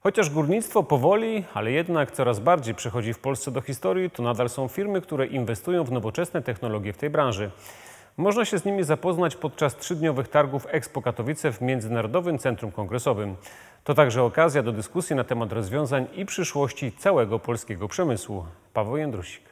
Chociaż górnictwo powoli, ale jednak coraz bardziej przechodzi w Polsce do historii, to nadal są firmy, które inwestują w nowoczesne technologie w tej branży. Można się z nimi zapoznać podczas trzydniowych targów Expo Katowice w Międzynarodowym Centrum Kongresowym. To także okazja do dyskusji na temat rozwiązań i przyszłości całego polskiego przemysłu. Paweł Jędrusik.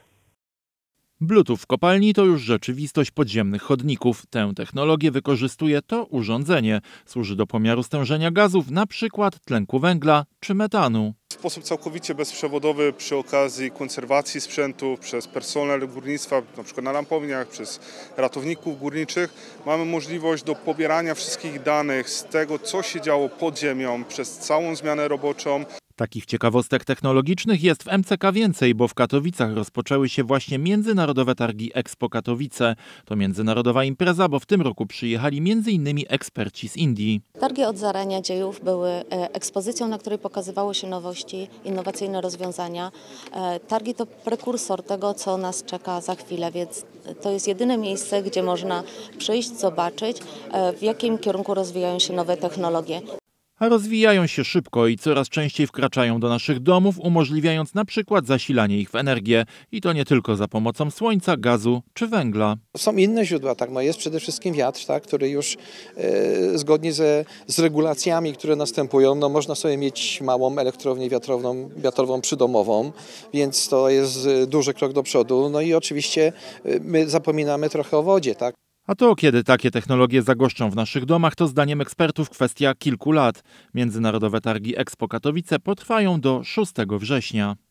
Bluetooth w kopalni to już rzeczywistość podziemnych chodników. Tę technologię wykorzystuje to urządzenie. Służy do pomiaru stężenia gazów, np. tlenku węgla czy metanu. W sposób całkowicie bezprzewodowy przy okazji konserwacji sprzętu przez personel górnictwa, np. na lampowniach, przez ratowników górniczych, mamy możliwość do pobierania wszystkich danych z tego, co się działo pod ziemią przez całą zmianę roboczą. Takich ciekawostek technologicznych jest w MCK więcej, bo w Katowicach rozpoczęły się właśnie międzynarodowe targi Expo Katowice. To międzynarodowa impreza, bo w tym roku przyjechali m.in. eksperci z Indii. Targi od zarania dziejów były ekspozycją, na której pokazywały się nowości, innowacyjne rozwiązania. Targi to prekursor tego, co nas czeka za chwilę, więc to jest jedyne miejsce, gdzie można przyjść, zobaczyć, w jakim kierunku rozwijają się nowe technologie. A rozwijają się szybko i coraz częściej wkraczają do naszych domów, umożliwiając na przykład zasilanie ich w energię. I to nie tylko za pomocą słońca, gazu czy węgla. Są inne źródła, tak? No jest przede wszystkim wiatr, tak? Który już zgodnie z regulacjami, które następują, no można sobie mieć małą elektrownię wiatrową przydomową, więc to jest duży krok do przodu. No i oczywiście my zapominamy trochę o wodzie, tak? A to, kiedy takie technologie zagoszczą w naszych domach, to zdaniem ekspertów kwestia kilku lat. Międzynarodowe targi Expo Katowice potrwają do 6 września.